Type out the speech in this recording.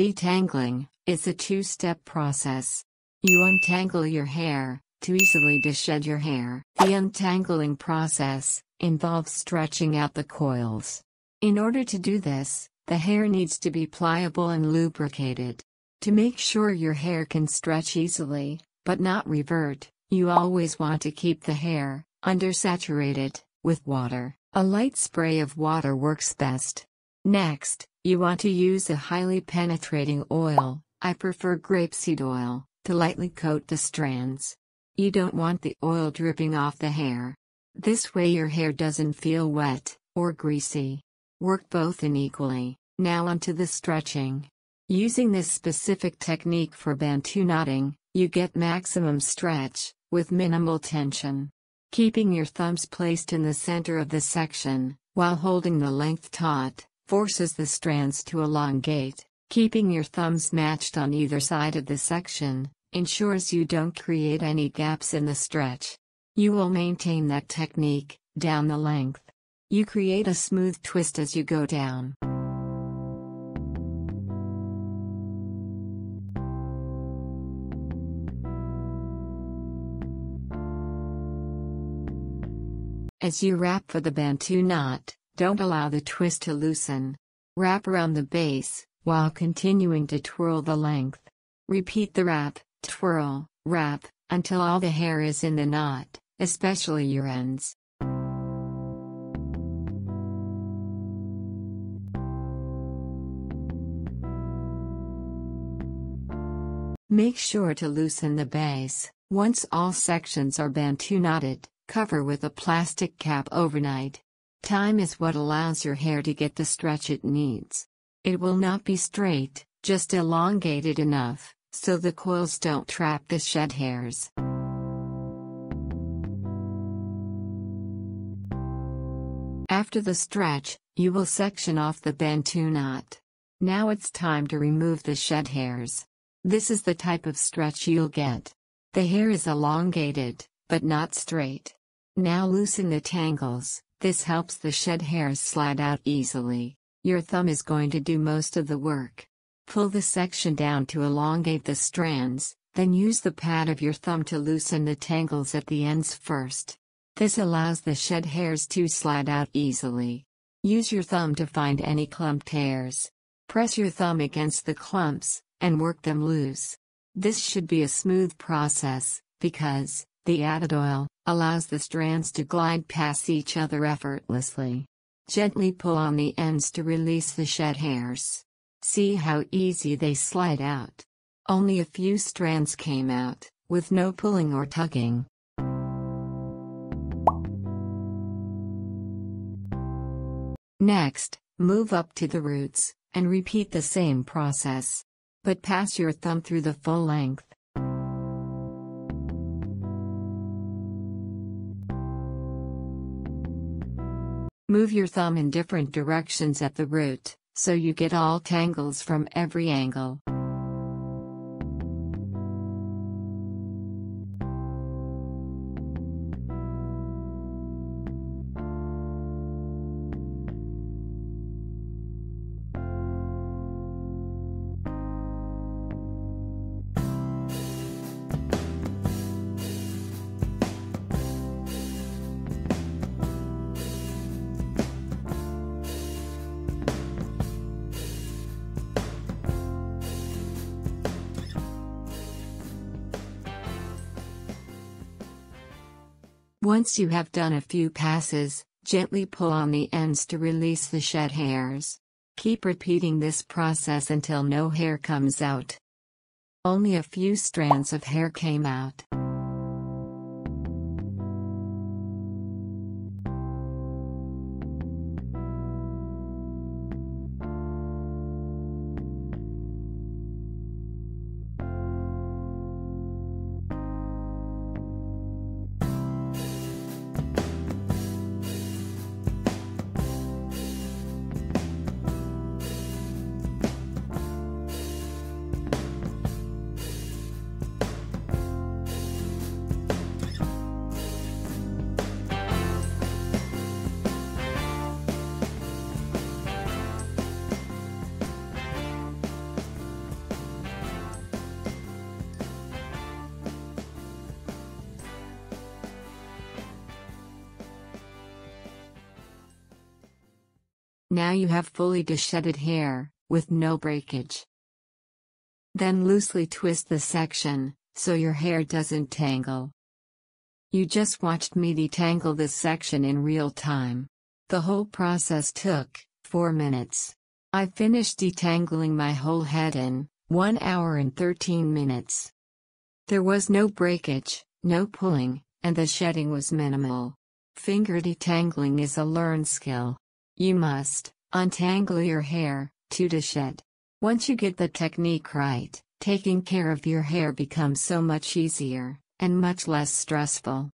Detangling is a two-step process. You untangle your hair to easily dished your hair. The untangling process involves stretching out the coils. In order to do this, the hair needs to be pliable and lubricated. To make sure your hair can stretch easily, but not revert, you always want to keep the hair undersaturated with water. A light spray of water works best. Next, you want to use a highly penetrating oil, I prefer grapeseed oil, to lightly coat the strands. You don't want the oil dripping off the hair. This way your hair doesn't feel wet or greasy. Work both in equally. Now onto the stretching. Using this specific technique for Bantu knotting, you get maximum stretch with minimal tension. Keeping your thumbs placed in the center of the section, while holding the length taut, forces the strands to elongate. Keeping your thumbs matched on either side of the section ensures you don't create any gaps in the stretch. You will maintain that technique down the length. You create a smooth twist as you go down. As you wrap for the Bantu knot, don't allow the twist to loosen. Wrap around the base, while continuing to twirl the length. Repeat the wrap, twirl, wrap, until all the hair is in the knot, especially your ends. Make sure to loosen the base. Once all sections are Bantu knotted, cover with a plastic cap overnight. Time is what allows your hair to get the stretch it needs. It will not be straight, just elongated enough, so the coils don't trap the shed hairs. After the stretch, you will section off the Bantu knot. Now it's time to remove the shed hairs. This is the type of stretch you'll get. The hair is elongated, but not straight. Now loosen the tangles. This helps the shed hairs slide out easily. Your thumb is going to do most of the work. Pull the section down to elongate the strands, then use the pad of your thumb to loosen the tangles at the ends first. This allows the shed hairs to slide out easily. Use your thumb to find any clumped hairs. Press your thumb against the clumps, and work them loose. This should be a smooth process, because the added oil allows the strands to glide past each other effortlessly. Gently pull on the ends to release the shed hairs. See how easy they slide out. Only a few strands came out, with no pulling or tugging. Next, move up to the roots, and repeat the same process. But pass your thumb through the full length. Move your thumb in different directions at the root, so you get all tangles from every angle. Once you have done a few passes, gently pull on the ends to release the shed hairs. Keep repeating this process until no hair comes out. Only a few strands of hair came out. Now you have fully dishedded hair, with no breakage. Then loosely twist the section, so your hair doesn't tangle. You just watched me detangle this section in real time. The whole process took 4 minutes. I finished detangling my whole head in 1 hour and 13 minutes. There was no breakage, no pulling, and the shedding was minimal. Finger detangling is a learned skill. You must untangle your hair to deshed. Once you get the technique right, taking care of your hair becomes so much easier and much less stressful.